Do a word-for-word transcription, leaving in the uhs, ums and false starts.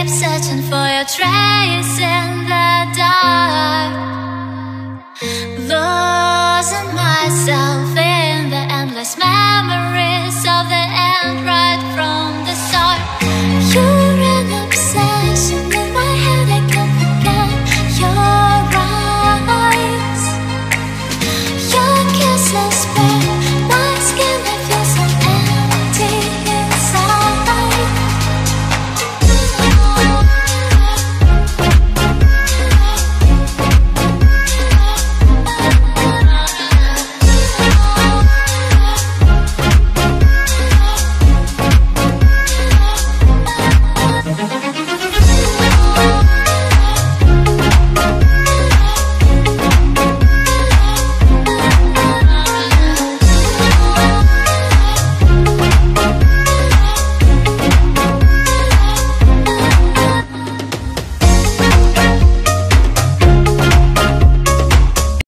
keep searching for your trace in the